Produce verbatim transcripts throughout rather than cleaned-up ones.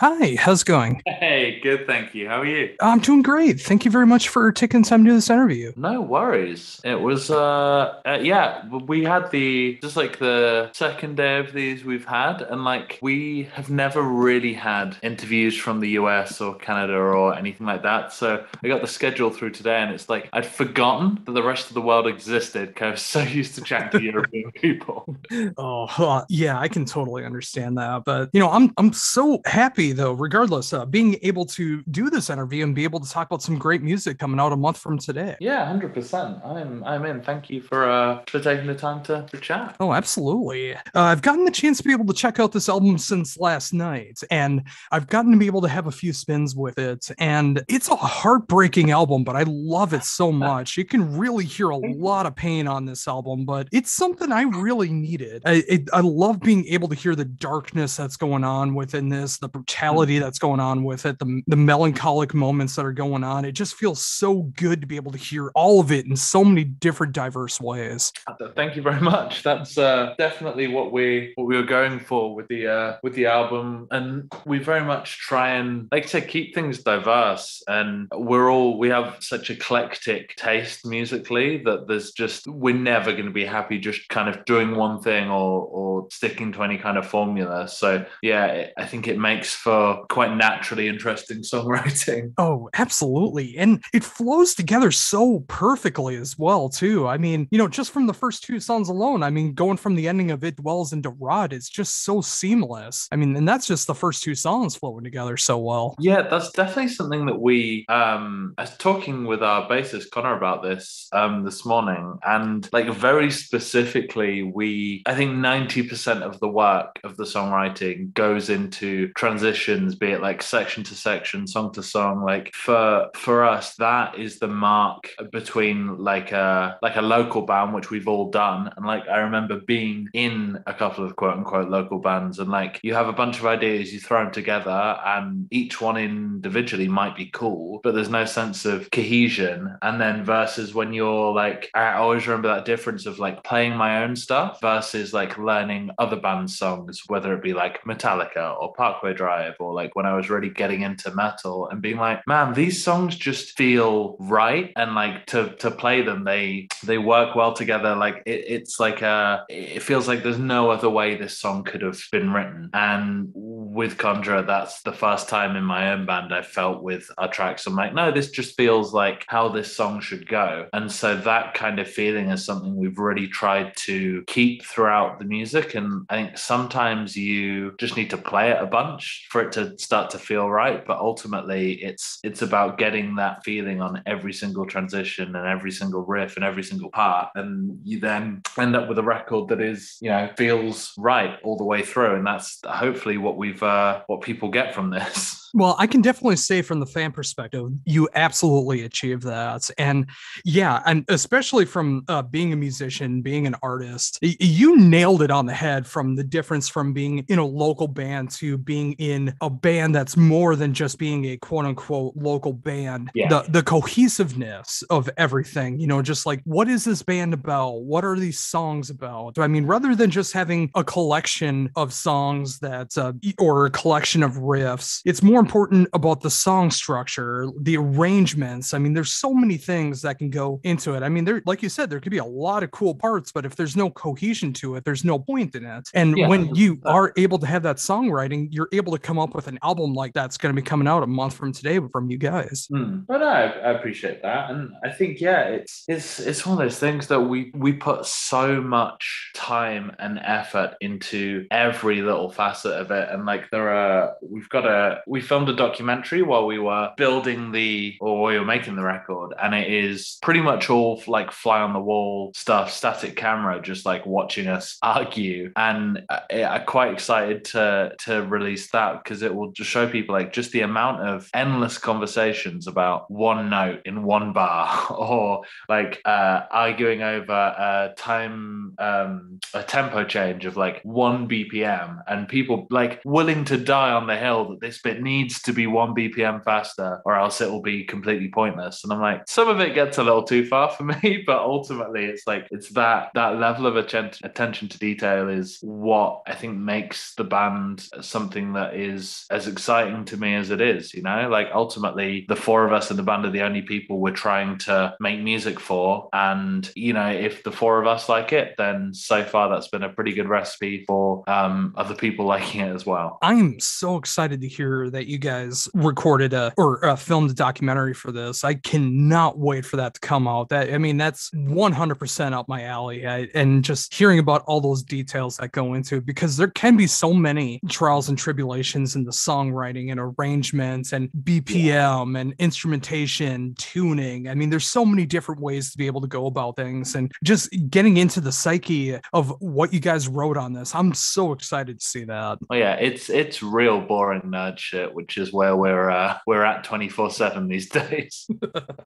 Hi, how's it going? Hey, good, thank you. How are you? I'm doing great. Thank you very much for taking time to do this interview. No worries. It was, uh, uh yeah, we had the, just like the second day of these we've had, and like we have never really had interviews from the U S or Canada or anything like that. So I got the schedule through today, and it's like I'd forgotten that the rest of the world existed because I was so used to chatting to European people. Oh, huh. Yeah, I can totally understand that. But, you know, I'm I'm so happy, though, regardless, uh, being able to do this interview and be able to talk about some great music coming out a month from today. Yeah, one hundred percent. I'm I'm in. Thank you for uh, for taking the time to, to chat. Oh, absolutely. Uh, I've gotten the chance to be able to check out this album since last night, and I've gotten to be able to have a few spins with it, and it's a heartbreaking album, but I love it so much. You can really hear a lot of pain on this album, but it's something I really needed. I, it, I love being able to hear the darkness that's going on within this, the brutality that's going on with it, the, the melancholic moments that are going on. It just feels so good to be able to hear all of it in so many different diverse ways. Thank you very much. That's uh, definitely what we what we were going for with the uh, with the album, and we very much try and, like I said, keep things diverse. And we're all we have such eclectic taste musically that there's just we're never going to be happy just kind of doing one thing or or sticking to any kind of formula. So yeah, it, I think it makes for quite naturally interesting songwriting. Oh, absolutely, and it flows together so perfectly as well too. I mean, you know, just from the first two songs alone, I mean, going from the ending of It Dwells into Rod, it's just so seamless. I mean, and that's just the first two songs flowing together so well. Yeah, that's definitely something that we um I was talking with our bassist Connor about this um this morning, and like very specifically, we I think ninety percent of the work of the songwriting goes into transitions, be it like section to section, song to song. Like for for us, that is the mark between like a like a local band, which we've all done, and like I remember being in a couple of quote unquote local bands, and like you have a bunch of ideas, you throw them together, and each one individually might be cool, but there's no sense of cohesion. And then versus when you're like, I always remember that difference of like playing my own stuff versus like learning other band songs, whether it be like Metallica or Parkway Drive, or like when I was really getting into metal and being like, man, these songs just feel right, and like to to play them, they they work well together. Like it, it's like a it feels like there's no other way this song could have been written. And with Conjurer, that's the first time in my own band I felt with our tracks, I'm like, no, this just feels like how this song should go. And so that kind of feeling is something we've really tried to keep throughout the music. And I think sometimes you just need to play it a bunch for it to start to feel right, but ultimately it's it's about getting that feeling on every single transition and every single riff and every single part, and you then end up with a record that is, you know, feels right all the way through. And that's hopefully what we've uh, what people get from this. Well, I can definitely say from the fan perspective, you absolutely achieved that. And yeah, and especially from uh, being a musician, being an artist, you nailed it on the head from the difference from being in a local band to being in a band that's more than just being a quote unquote local band. Yeah. The, the cohesiveness of everything, you know, just like, what is this band about? What are these songs about? I mean, rather than just having a collection of songs that, uh, or a collection of riffs, it's more important about the song structure, the arrangements. I mean, there's so many things that can go into it. I mean, there, like you said, there could be a lot of cool parts, but if there's no cohesion to it, there's no point in it. And yeah, when you are able to have that songwriting, you're able to come up with an album like that's going to be coming out a month from today from you guys. Mm. But I, I appreciate that, and I think yeah, it's it's it's one of those things that we we put so much time and effort into every little facet of it, and like there are we've got a we filmed a documentary while we were building the or we were making the record, and it is pretty much all like fly on the wall stuff, static camera, just like watching us argue. And I, I'm quite excited to to release that because it will just show people like just the amount of endless conversations about one note in one bar or like uh, arguing over a time um, a tempo change of like one B P M, and people like willing to die on the hill that this bit needs needs to be one B P M faster or else it will be completely pointless. And I'm like, some of it gets a little too far for me, but ultimately it's like, it's that, that level of attention, attention to detail is what I think makes the band something that is as exciting to me as it is, you know? Like ultimately the four of us in the band are the only people we're trying to make music for. And, you know, if the four of us like it, then so far that's been a pretty good recipe for um, other people liking it as well. I am so excited to hear that you guys recorded a, or uh, filmed a documentary for this. I cannot wait for that to come out. That, I mean, that's one hundred percent up my alley. I, and just hearing about all those details that go into it, because there can be so many trials and tribulations in the songwriting and arrangements and B P M and instrumentation, tuning. I mean, there's so many different ways to be able to go about things, and just getting into the psyche of what you guys wrote on this. I'm so excited to see that. Oh yeah, it's it's real boring nerd shit, which is where we're uh, we're at twenty-four seven these days.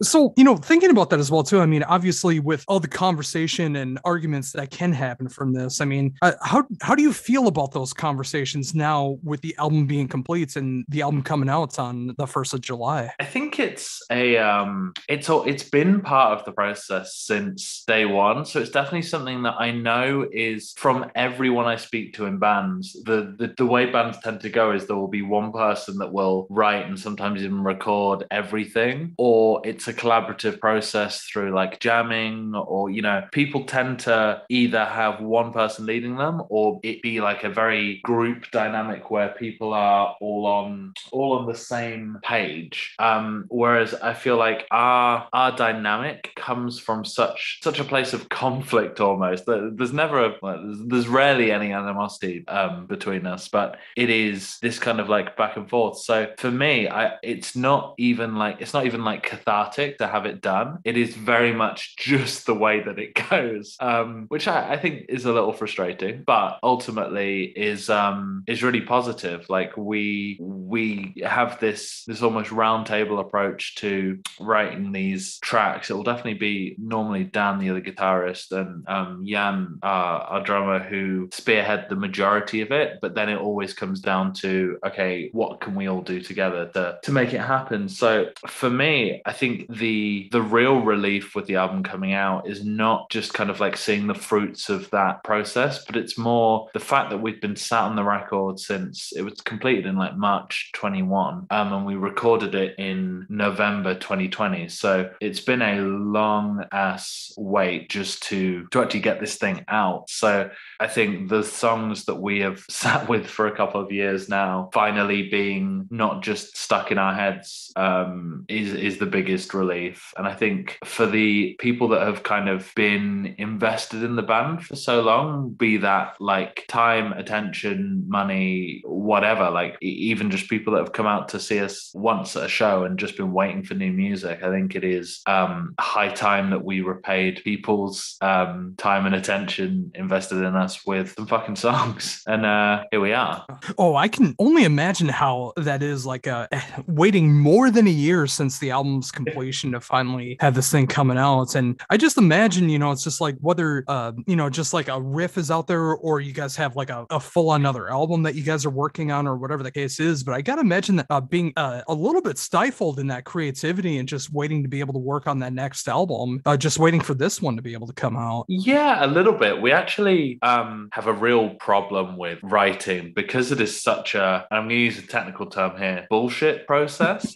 So, you know, thinking about that as well too, I mean, obviously with all the conversation and arguments that can happen from this, I mean, uh, how how do you feel about those conversations now with the album being complete and the album coming out on the first of July? I think it's a um it's all it's been part of the process since day one, so it's definitely something that I know is from everyone I speak to in bands. The, the the way bands tend to go is there will be one person that will write and sometimes even record everything, or it's a collaborative process through like jamming, or, you know, people tend to either have one person leading them or it be like a very group dynamic where people are all on all on the same page. Um, whereas I feel like our our dynamic comes from such such a place of conflict almost. There's never a there's, there's rarely any animosity um, between us, but it is this kind of like back and forth. So for me, I it's not even like it's not even like cathartic to have it done. It is very much just the way that it goes, um, which I, I think is a little frustrating, but ultimately is um, is really positive. Like we we have this this almost roundtable approach to writing these tracks. It will definitely be normally Dan, the other guitarist, and um, Jan, uh, our drummer, who spearhead the majority of it. But then it always comes down to, okay, what can we all do together to to make it happen? So for me, I think the the real relief with the album coming out is not just kind of like seeing the fruits of that process, but it's more the fact that we've been sat on the record since it was completed in like March twenty-one, um, and we recorded it in November twenty twenty. So it's been a long ass wait just to to actually get this thing out. So I think the songs that we have sat with for a couple of years now finally being not just stuck in our heads um, is is the biggest relief. And I think for the people that have kind of been invested in the band for so long, be that like time, attention, money, whatever, like even just people that have come out to see us once at a show and just been waiting for new music, I think it is um, high time that we repaid people's um, time and attention invested in us with some fucking songs. And uh, here we are. Oh, I can only imagine how that is, like uh, waiting more than a year since the album's completion to finally have this thing coming out. And I just imagine, you know, it's just like whether, uh, you know, just like a riff is out there or you guys have like a, a full another album that you guys are working on or whatever the case is. But I got to imagine that uh, being uh, a little bit stifled in that creativity and just waiting to be able to work on that next album, uh, just waiting for this one to be able to come out. Yeah, a little bit. We actually um, have a real problem with writing because it is such a, I'm going to use a technical term here, bullshit process.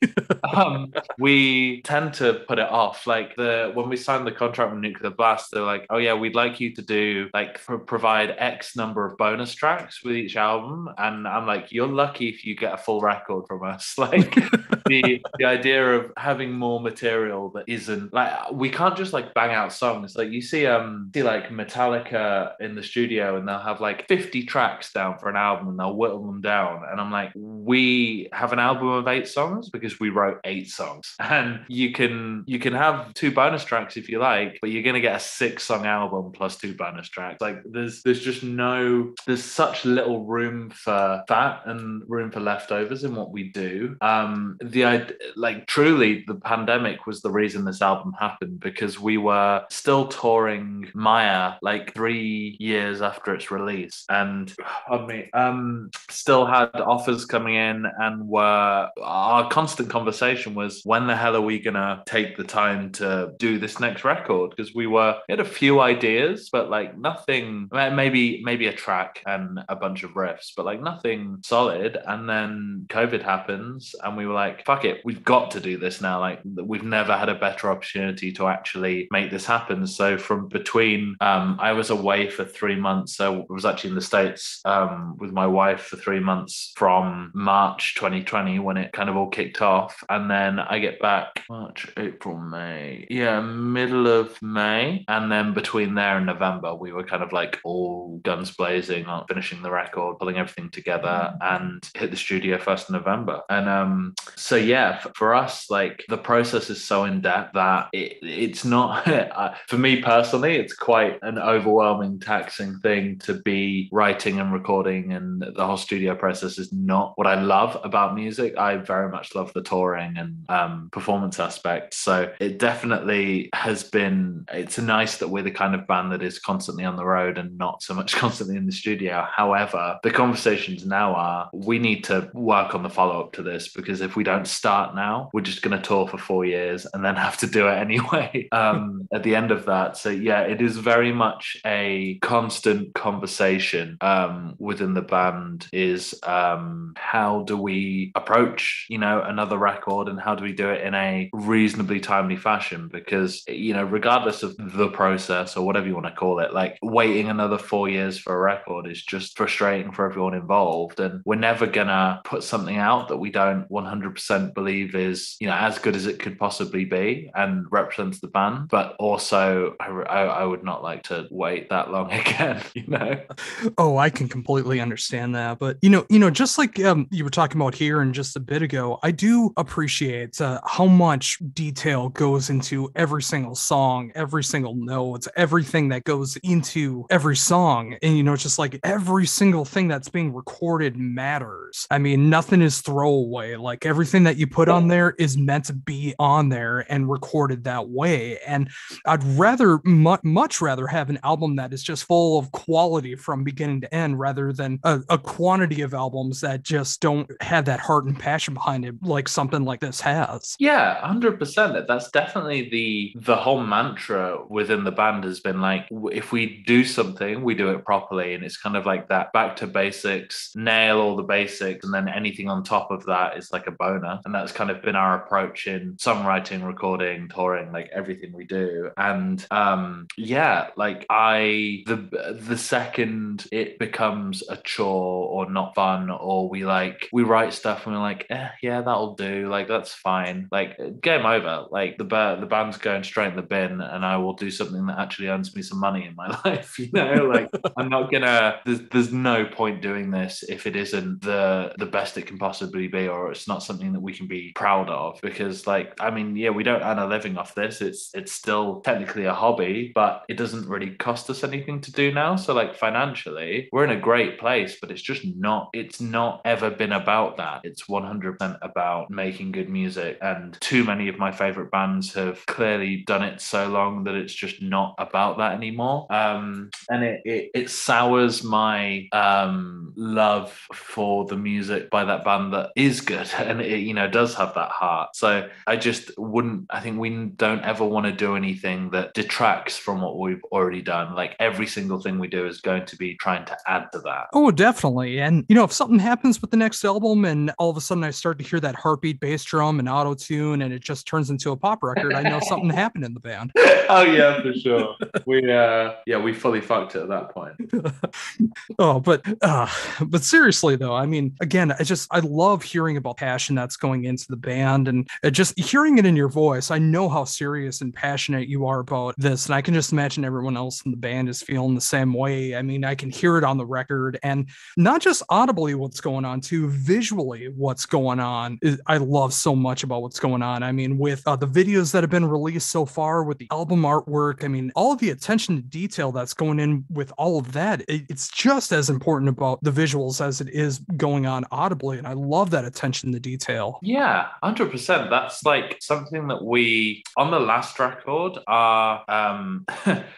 um, we tend to put it off. Like the when we signed the contract with Nuclear Blast, they're like, oh yeah, we'd like you to do like pro- provide X number of bonus tracks with each album. And I'm like, you're lucky if you get a full record from us. Like the, the idea of having more material that isn't like, we can't just like bang out songs. Like you see, um, see like Metallica in the studio and they'll have like fifty tracks down for an album and they'll whittle them down. And I'm like, we have an album of eight songs because we wrote eight songs, and you can, you can have two bonus tracks if you like, but you're going to get a six song album plus two bonus tracks. Like there's, there's just no, there's such little room for that and room for leftovers in what we do. Um, the like truly the pandemic was the reason this album happened, because we were still touring Maya like three years after its release, and pardon me, um, still had offers coming in and were, our constant conversation was, when the hell are we going to take the time to do this next record? Because we were, we had a few ideas, but like nothing, maybe, maybe a track and a bunch of riffs, but like nothing solid. And then COVID happens and we were like, fuck it, we've got to do this now. Like we've never had a better opportunity to actually make this happen. So from between, um, I was away for three months. So I was actually in the States um, with my wife for three months from March twenty twenty when it kind of all kicked off. And then I get back March, April, May. Yeah, middle of May. And then between there and November, we were kind of like all guns blazing on finishing the record, pulling everything together and hit the studio first in November. And um, so, yeah, for us, like the process is so in depth that it, it's not, for me personally, it's quite an overwhelming, taxing thing to be writing and recording, and the whole studio process is not what I love about music. I very much love the touring and um, performance aspect. So it definitely has been, it's nice that we're the kind of band that is constantly on the road and not so much constantly in the studio. However, the conversations now are, we need to work on the follow-up to this, because if we don't start now, we're just going to tour for four years and then have to do it anyway um, at the end of that. So yeah, it is very much a constant conversation um, within the band is um, how do we approach, you know, another record, and how do we do it in a reasonably timely fashion? Because, you know, regardless of the process or whatever you want to call it, like waiting another four years for a record is just frustrating for everyone involved. And we're never going to put something out that we don't one hundred percent believe is, you know, as good as it could possibly be and represents the band. But also I, I, I would not like to wait that long again, you know? Oh, I can completely understand that. But, you know, you know, just like um, you were talking about here and just a bit ago, I do appreciate uh, how much detail goes into every single song, every single note, everything that goes into every song. And, you know, it's just like every single thing that's being recorded matters. I mean, nothing is throwaway. Like everything that you put on there is meant to be on there and recorded that way. And I'd rather, mu- much rather have an album that is just full of quality from beginning to end, rather than a, a quantity of albums that just don't have that heart and passion behind it, like something like this has. Yeah, one hundred percent. That's definitely the the whole mantra within the band has been like, if we do something, we do it properly. And it's kind of like that back to basics, nail all the basics, and then anything on top of that is like a bonus. And that's kind of been our approach in songwriting, recording, touring, like everything we do. And um, yeah, like I, the the second it becomes a chore or not fun, or we like, we write stuff and we're like, eh, yeah, that'll do. Like, that's fine. Like, game over. Like the, the band's going straight in the bin, and I will do something that actually earns me some money in my life, you know? Like I'm not gonna, there's, there's no point doing this if it isn't the the best it can possibly be, or it's not something that we can be proud of. Because like, I mean, yeah, we don't earn a living off this. It's it's still technically a hobby, but it doesn't really cost us anything to do now. So like financially, we're in a great place, but it's just not, it's not ever been about that. It's one hundred percent about making good music. And too many of my favorite bands have clearly done it so long that it's just not about that anymore. Um, and it, it, it sours my um, love for the music by that band that is good and it, you know, does have that heart. So I just wouldn't, I think we don't ever want to do anything that detracts from what we've already done. Like every single thing we do is going to be trying to add to that. Oh, definitely. And, you know, if something happens with the next album and all of a sudden I start to hear that heartbeat bass drum and auto-tune and it just turns into a pop record, I know something happened in the band. Oh, yeah, for sure. We, uh, yeah, we fully fucked it at that point. Oh, but, uh, but seriously though, I mean, again, I just, I love hearing about passion that's going into the band, and uh, just hearing it in your voice. I know how serious and passionate you are about this. And I can just imagine everyone else in the band is feeling the same way. I mean, I can hear it on the record, and not just audibly what's going on too, visually what's going on. I love so much about what's going on. I mean, with uh, the videos that have been released so far, with the album artwork, I mean, all of the attention to detail that's going in with all of that, it's just as important about the visuals as it is going on audibly. And I love that attention to detail. Yeah, one hundred percent. That's like something that we, on the last record, are um,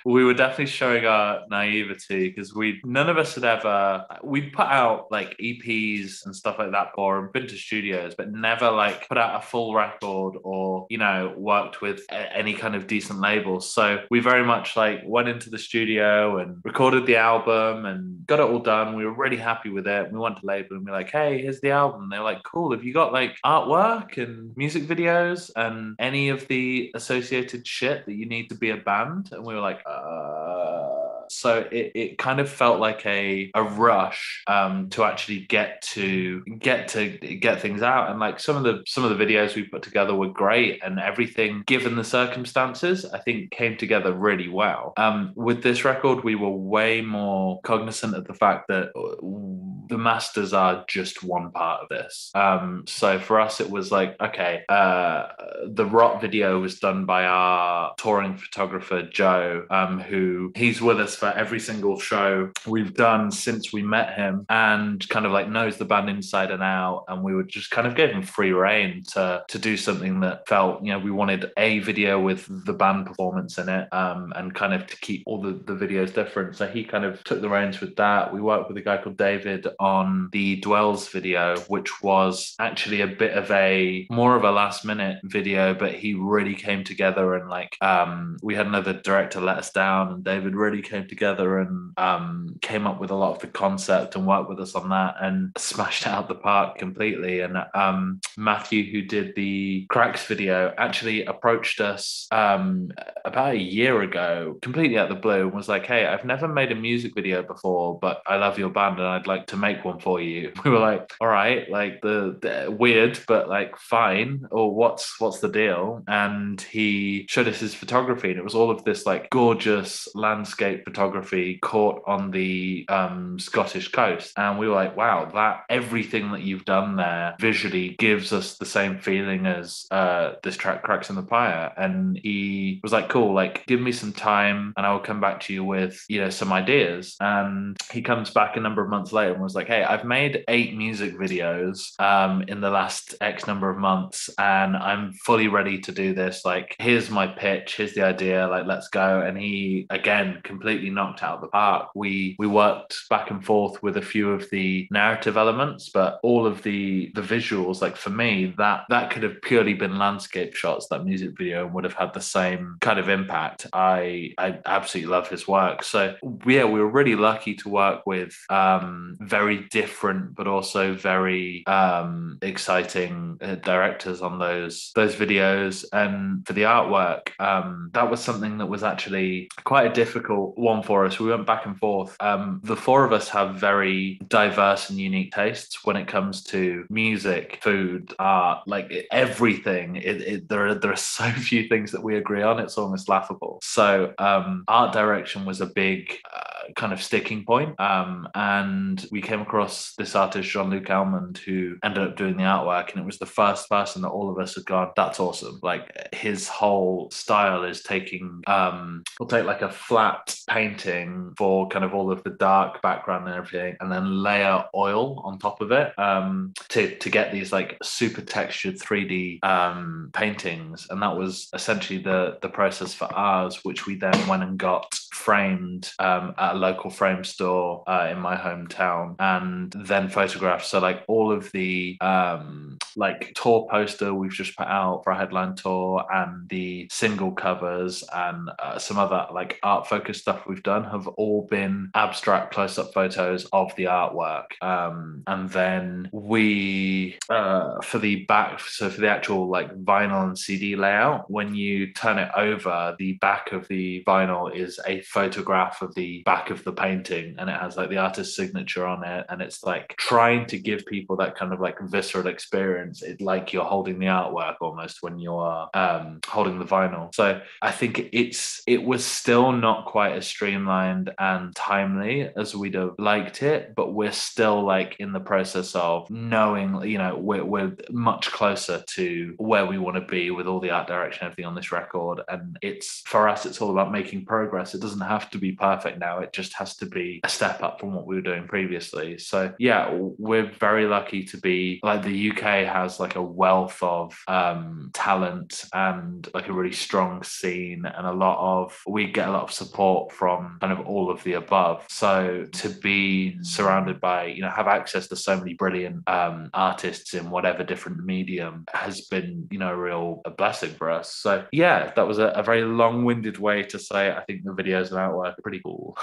we were definitely showing our naivety, because we, none of us had ever, we'd put out like E Ps and stuff like that before and been to studios, but never like put out a full record or, you know, worked with a- any kind of decent label. So we very much like went into the studio and recorded the album and got it all done. We were really happy with it. We went to label and we were like, hey, here's the album. They were like, cool. Have you got like artwork and music videos and any of the associated shit that you need to be a band? And we were like, uh... So it, it kind of felt like a a rush um, to actually get to get to get things out, and like some of the some of the videos we put together were great, and everything given the circumstances I think came together really well. Um, with this record, we were way more cognizant of the fact that the masters are just one part of this. Um, so for us, it was like okay, uh, the Rot video was done by our touring photographer Joe, um, who he's with us for every single show we've done since we met him, and kind of like knows the band inside and out, and we would just kind of gave him free rein to to do something that felt, you know, we wanted a video with the band performance in it, um, and kind of to keep all the, the videos different. So he kind of took the reins with that. We worked with a guy called David on the Dwells video, which was actually a bit of a more of a last minute video, but he really came together, and like um, we had another director let us down, and David really came together and um, came up with a lot of the concept and worked with us on that and smashed it out of the park completely. And um, Matthew, who did the Cracks video, actually approached us um, about a year ago, completely out of the blue, and was like, hey, I've never made a music video before, but I love your band and I'd like to make one for you. We were like, all right, like the, the weird, but like fine, or what's what's the deal? And he showed us his photography, and it was all of this like gorgeous landscape photography caught on the um, Scottish coast, and we were like, wow, that everything that you've done there visually gives us the same feeling as uh, this track Cracks in the Pyre. And he was like, cool, like give me some time and I will come back to you with, you know, some ideas. And he comes back a number of months later and was like, hey, I've made eight music videos um, in the last X number of months and I'm fully ready to do this, like here's my pitch, here's the idea, like let's go. And he again completely knocked out of the park. We we worked back and forth with a few of the narrative elements, but all of the the visuals, like for me, that that could have purely been landscape shots, that music video, would have had the same kind of impact. I I absolutely love his work. So yeah, we were really lucky to work with um, very different but also very um, exciting uh, directors on those those videos. And for the artwork, um, that was something that was actually quite a difficult one for us. We went back and forth. Um, the four of us have very diverse and unique tastes when it comes to music, food, art, like everything. It, it, there are there are so few things that we agree on. It's almost laughable. So um, art direction was a big uh, kind of sticking point. Um, and we came across this artist, Jean-Luc Almond, who ended up doing the artwork. And it was the first person that all of us had gone, that's awesome. Like his whole style is taking, um, we'll take like a flat painting for kind of all of the dark background and everything, and then layer oil on top of it um, to, to get these like super textured three D um, paintings. And that was essentially the, the process for ours, which we then went and got framed um, at a local frame store uh, in my hometown, and then photographed. So like all of the um, like tour poster we've just put out for our headline tour, and the single covers, and uh, some other like art focused stuff we've done have all been abstract close-up photos of the artwork. Um, and then we uh, for the back, so for the actual like vinyl and C D layout, when you turn it over, the back of the vinyl is a photograph of the back of the painting, and it has like the artist's signature on it, and it's like trying to give people that kind of like visceral experience. It's like you're holding the artwork almost when you're um holding the vinyl. So I think it's it was still not quite as streamlined and timely as we'd have liked it, but we're still like in the process of knowing, you know, we're, we're much closer to where we want to be with all the art direction, everything on this record. And it's for us, it's all about making progress. It doesn't have to be perfect now. It just has to be a step up from what we were doing previously. So yeah, we're very lucky to be like the U K has like a wealth of um, talent and like a really strong scene, and a lot of, we get a lot of support from kind of all of the above. So to be surrounded by, you know, have access to so many brilliant um, artists in whatever different medium has been, you know, a real a blessing for us. So yeah, that was a, a very long-winded way to say I think the videos and artwork are pretty cool.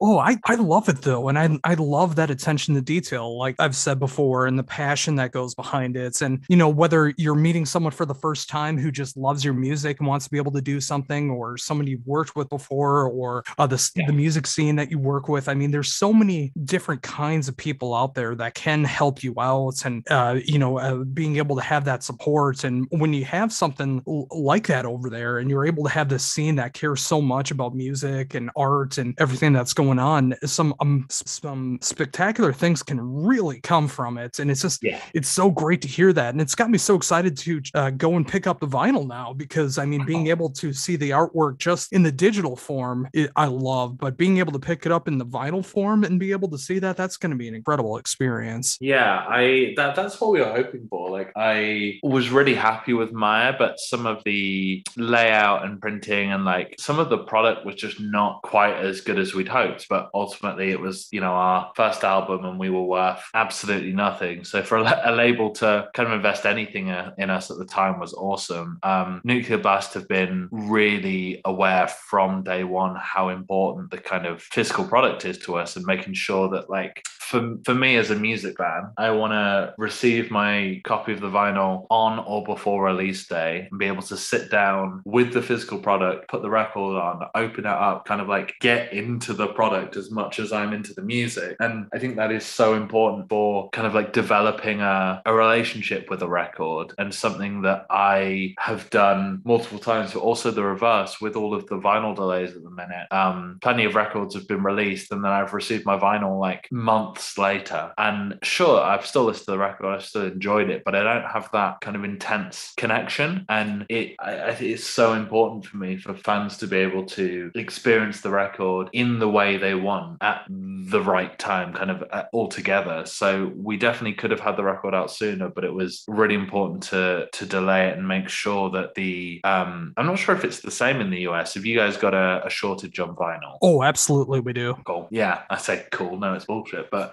Oh, I, I love it though. And I, I love that attention to detail, like I've said before, and the passion that goes behind it. And, you know, whether you're meeting someone for the first time who just loves your music and wants to be able to do something, or someone you've worked with before, or uh, the, yeah. the music scene that you work with. I mean, there's so many different kinds of people out there that can help you out, and, uh, you know, uh, being able to have that support. And when you have something l- like that over there, and you're able to have this scene that cares so much about music and art and everything that's going on, some um, some spectacular things can really come from it. And it's just, yeah. it's so great to hear that. And it's got me so excited to uh, go and pick up the vinyl now, because I mean, being able to see the artwork just in the digital form, it, I love, but being able to pick it up in the vinyl form and be able to see that, that's going to be an incredible experience. Yeah, I that, that's what we were hoping for. Like, I was really happy with Maya, but some of the layout and printing and like some of the product was just not quite as good as we'd hoped. But ultimately it was, you know, our first album and we were worth absolutely nothing. So for a, a label to kind of invest anything in us at the time was awesome. Um, Nuclear Blast have been really aware from day one how important the kind of physical product is to us, and making sure that, like, for, for me as a music fan, I want to receive my copy of the vinyl on or before release day and be able to sit down with the physical product, put the record on, open it up, kind of like get into the product as much as I'm into the music. And I think that is so important for kind of like developing a, a relationship with a record, and something that I have done multiple times, but also the reverse with all of the vinyl delays at the minute. Um, plenty of records have been released and then I've received my vinyl like months later. And sure, I've still listened to the record, I've still enjoyed it, but I don't have that kind of intense connection. And it I, I think it's so important for me for fans to be able to experience the record in the way they want at the right time, kind of uh, all together. So we definitely could have had the record out sooner, but it was really important to to delay it and make sure that the um I'm not sure if it's the same in the U S. Have you guys got a, a shortage on vinyl? Oh, absolutely we do. Cool. Yeah, I say cool. No, it's bullshit, but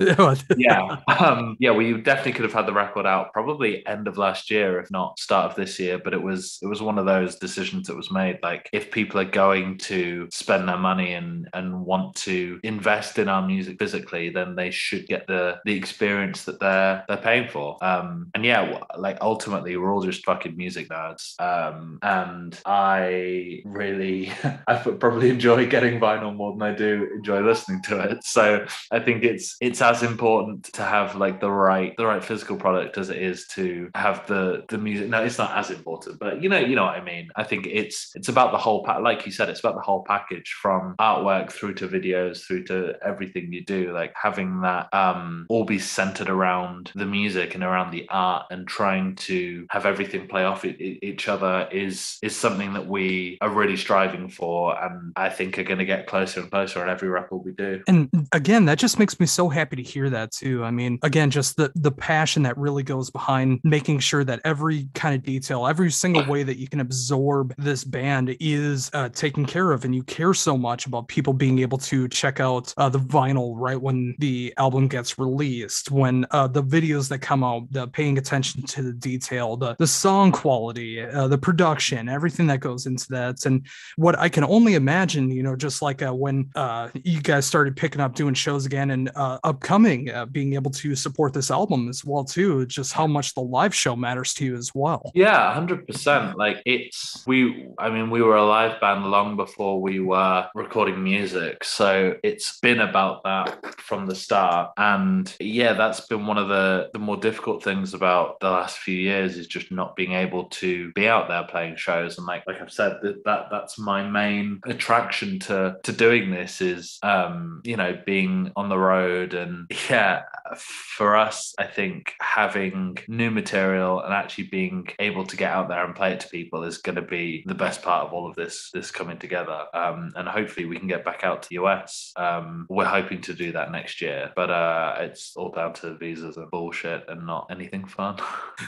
yeah. Um yeah, we definitely could have had the record out probably end of last year, if not start of this year, but it was it was one of those decisions that was made, like, if people are going to spend their money and and want to invest in our music physically, then they should get the the experience that they're they're paying for. Um and yeah, like, ultimately we're all just fucking music nerds, um and I really I probably enjoy getting vinyl more than I do enjoy listening to it. So I think it's it's as important to have like the right the right physical product as it is to have the the music. No, it's not as important, but you know you know what I mean. I think it's it's about the whole pa- like you said, it's about the whole package, from artwork through to videos through to everything you do, like having that um all be centered around the music and around the art, and trying to have everything play off it, it, each other is is something that we are really striving for, and I think are going to get closer and closer on every record we do. And again, that just makes me so happy to hear that too. I mean, again, just the the passion that really goes behind making sure that every kind of detail, every single way that you can absorb this band is uh, taken care of, and you care so much about people being able to check out uh, the vinyl right when the album gets released, when uh, the videos that come out, the paying attention to the detail, the, the song quality, uh, the production, everything that goes into that. And what I can only imagine, you know, just like uh, when uh, you guys started picking up doing shows again, and uh, upcoming, uh, being able to support this album as well too, just how much the live show matters to you as well. Yeah, one hundred percent. Like, it's, we, I mean, we were a live band long before we were recording music. So it's been about that from the start. And yeah, that's been one of the, the more difficult things about the last few years, is just not being able to be out there playing shows. And like like I've said, that, that that's my main attraction to to doing this, is um you know being on the road and And yeah, for us, I think having new material and actually being able to get out there and play it to people is going to be the best part of all of this this coming together. Um, and hopefully we can get back out to the U S. Um, we're hoping to do that next year, but uh, it's all down to visas and bullshit and not anything fun.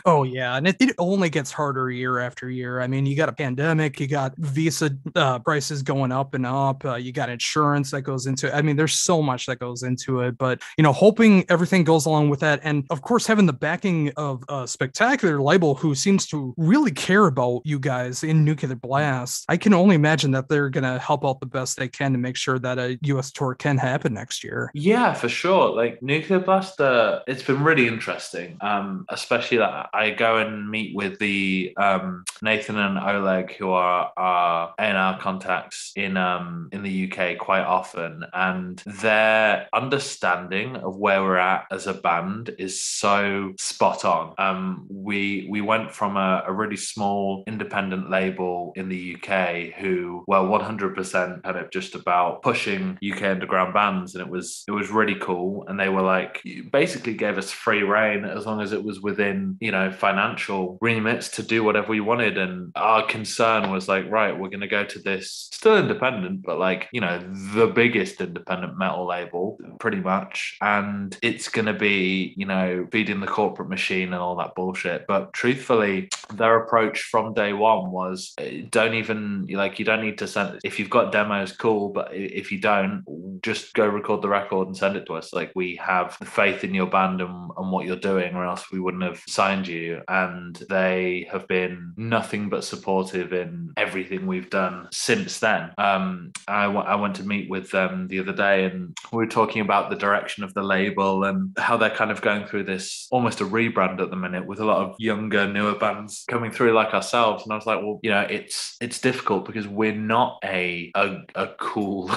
Oh yeah, and it, it only gets harder year after year. I mean, you got a pandemic, you got visa uh, prices going up and up, uh, you got insurance that goes into it. I mean, there's so much that goes into it, but you know, hoping everything goes along with that, and of course having the backing of a spectacular label who seems to really care about you guys in Nuclear Blast. I can only imagine that they're gonna help out the best they can to make sure that a U S tour can happen next year. Yeah, for sure. Like Nuclear Blast, uh, it's been really interesting. Um, especially that I go and meet with the um, Nathan and Oleg, who are our A and R contacts in um, in the U K quite often, and their understanding of where we're at as a band is so spot on. Um, we we went from a, a really small independent label in the U K who were one hundred percent kind of just about pushing U K underground bands, and it was it was really cool. And they were like, basically gave us free rein as long as it was within, you know, financial remits to do whatever we wanted. And our concern was like, right, we're going to go to this still independent, but like, you know, the biggest independent metal label pretty much, and it's going to be, you know, feeding the corporate machine and all that bullshit. But truthfully, their approach from day one was, don't even, like, you don't need to send it. If you've got demos, cool, but if you don't, just go record the record and send it to us. Like, we have faith in your band and, and what you're doing, or else we wouldn't have signed you. And they have been nothing but supportive in everything we've done since then. Um, I, w- I went to meet with them the other day, and we were talking about the direction of the label and how they're kind of going through this almost a rebrand at the minute with a lot of younger, newer bands coming through like ourselves. And I was like, well, you know, it's it's difficult because we're not a a, a cool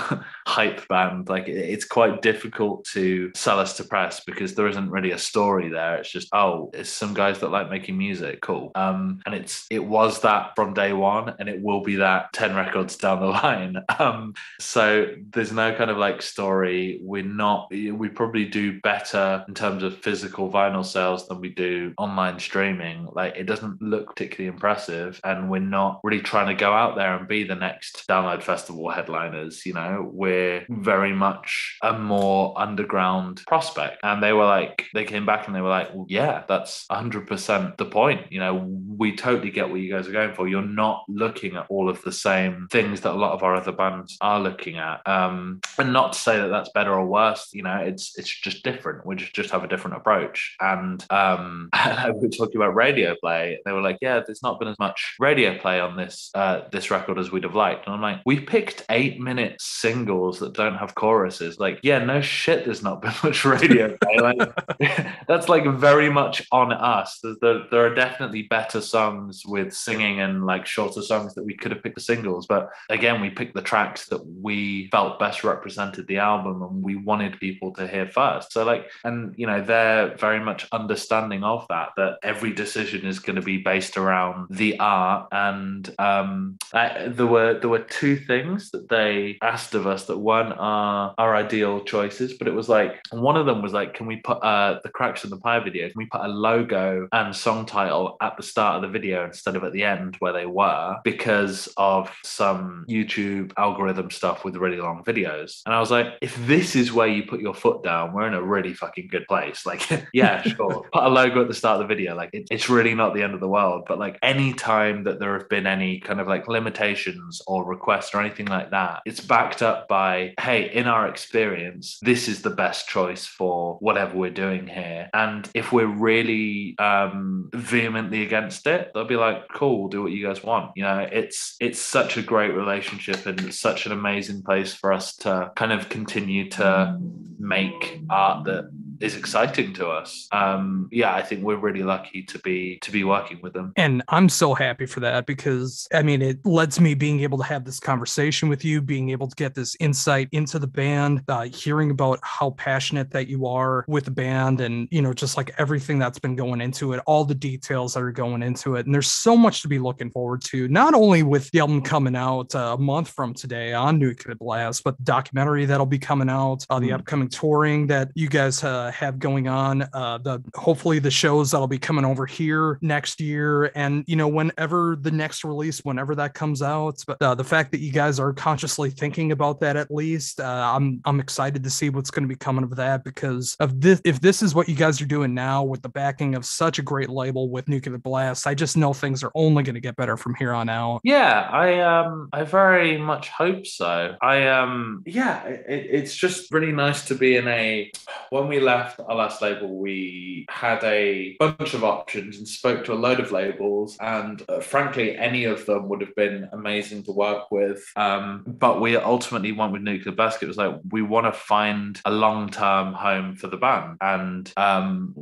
hype band. Like, it's quite difficult to sell us to press because there isn't really a story there. It's just, oh, it's some guys that like making music, cool. Um, and it's it was that from day one, and it will be that ten records down the line. Um, so there's no kind of like story. We're not. We probably do better in terms of physical vinyl sales than we do online streaming. Like, it doesn't look particularly impressive, and we're not really trying to go out there and be the next Download Festival headliners. You know, we're very much a more underground prospect. And they were like, they came back and they were like, well, yeah, that's one hundred percent the point. You know, we totally get what you guys are going for. You're not looking at all of the same things that a lot of our other bands are looking at. Um, and not to say that that's better or worse, you know, it's it's just different. We just, just have a different approach. And um, we were talking about radio play. They were like, yeah, there's not been as much radio play on this uh, this record as we'd have liked. And I'm like, we picked eight minute singles that don't have choruses. Like, yeah, no shit, there's not been much radio play. Like, that's like very much on us. There, there are definitely better songs with singing and like shorter songs that we could have picked the singles. But again, we picked the tracks that we felt best represented the album and we wanted people to hear first. So like, and you know, they're very much understanding of that, that every decision is going to be based around the art. And um, I, there were there were two things that they asked of us that weren't our, our ideal choices, but it was like, one of them was like, can we put uh, the Cracks in the Pie video, can we put a logo and song title at the start of the video instead of at the end where they were, because of some YouTube algorithm stuff with really long videos. And I was like, if this is where you put your foot down, we're in a really fucking good place. Like, yeah, sure, put a logo at the start of the video. Like, it, it's really not the end of the world. But like, any time that there have been any kind of like limitations or requests or anything like that, it's backed up by, hey, in our experience, this is the best choice for whatever we're doing here. And if we're really um, vehemently against it, they'll be like, cool, do what you guys want. You know, it's it's such a great relationship, and it's such an amazing place for us to kind of continue to make art that is exciting to us. Um, yeah, I think we're really lucky to be to be working with them. And I'm so happy for that, because I mean, it lets me being able to have this conversation with you, being able to get this insight into the band, uh, hearing about how passionate that you are with the band, and, you know, just like everything that's been going into it, all the details that are going into it. And there's so much to be looking forward to, not only with the album coming out uh, a month from today on Nuclear Blast, but the documentary that'll be coming out, uh, the mm. upcoming touring that you guys uh, have going on, uh, the hopefully the shows that'll be coming over here next year. And, you know, whenever the next release, whenever that comes out, but uh, the fact that you guys are consciously thinking about that, at least, uh, I'm I'm excited to see what's going to be coming of that, because of this, if this is what you guys are doing now with the backing of such a great label with Nuclear Blast, I just know things are only going to get better from here on out. Yeah, I um I very much hope so. I um yeah, it, it's just really nice to be in a. When we left our last label, we had a bunch of options and spoke to a load of labels, and uh, frankly, any of them would have been amazing to work with. Um, but we ultimately went with Nuclear Blast. It was like, we want to find a long-term home for the band, and um,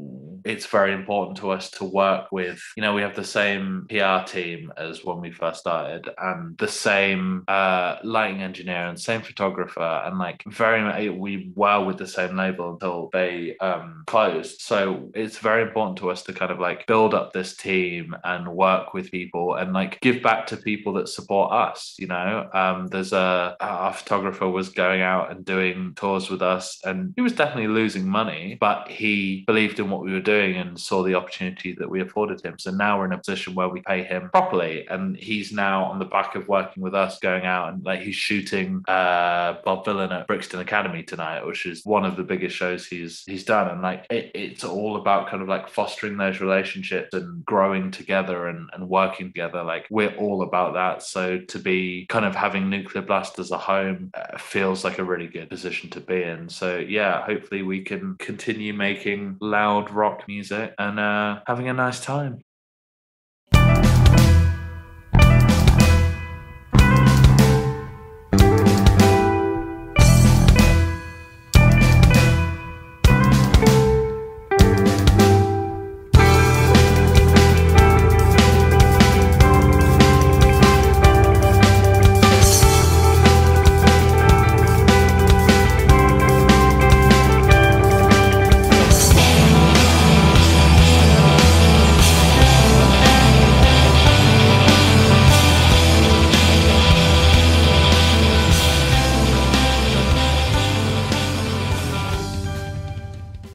it's very important to us to work with, you know, we have the same P R team as when we first started, and the same uh, lighting engineer and same photographer, and like very we were with the same label until they um, closed. So it's very important to us to kind of like build up this team and work with people and like give back to people that support us, you know. Um, there's a our photographer was going out and doing tours with us, and he was definitely losing money, but he believed in what we were doing and saw the opportunity that we afforded him. So now we're in a position where we pay him properly, and he's now on the back of working with us going out and like he's shooting uh Bob Villain at Brixton Academy tonight, which is one of the biggest shows he's he's done. And like it, it's all about kind of like fostering those relationships and growing together and, and working together. Like we're all about that, so to be kind of having Nuclear Blast as a home uh, feels like a really good position to be in. So yeah, hopefully we can continue making loud rock music and uh having a nice time.